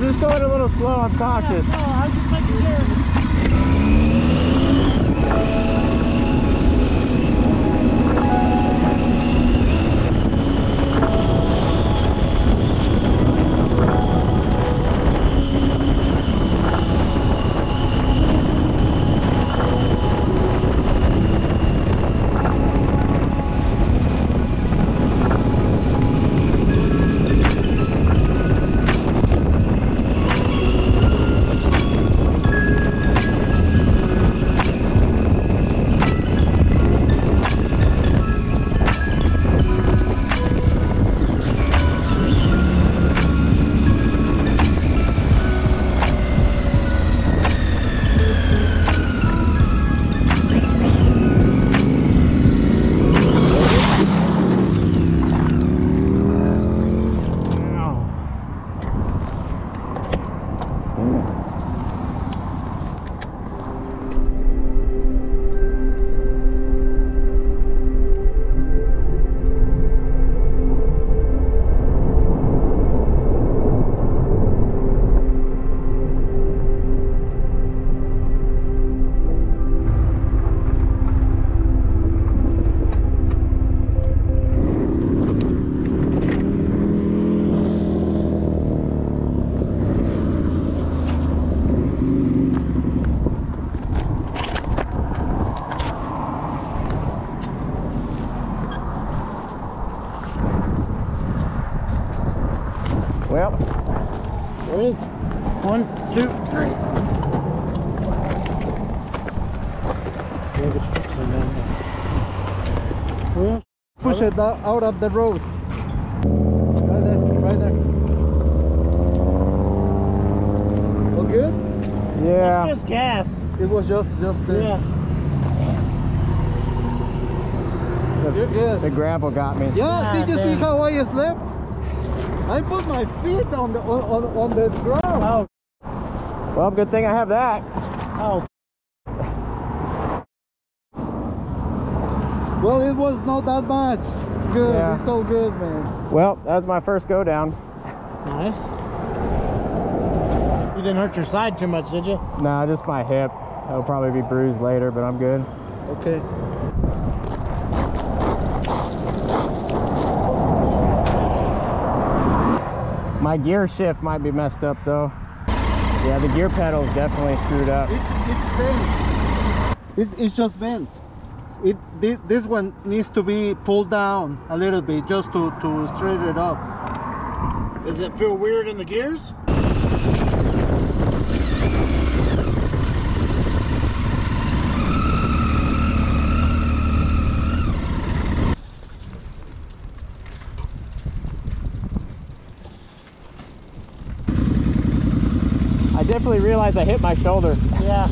I'm just going a little slow. I'm cautious. Yeah, no, I'm just making sure. Well, ready? 1, 2, 3. We'll push it out of the road. Right there, right there. All good? Yeah. It's just gas. It was just there. Yeah. You're good. The gravel got me. Yeah, did you see how I slipped? I put my feet on the ground. Oh. Well, good thing I have that. Oh. Well, it was not that much. It's good. Yeah. It's all good, man. Well, that was my first go down. Nice. You didn't hurt your side too much, did you? No, nah, just my hip. It'll probably be bruised later, but I'm good. Okay. My gear shift might be messed up though. Yeah, the gear pedal's definitely screwed up. It's bent. It's just bent. This one needs to be pulled down a little bit just to straighten it up. Does it feel weird in the gears? Definitely realize I hit my shoulder. Yeah.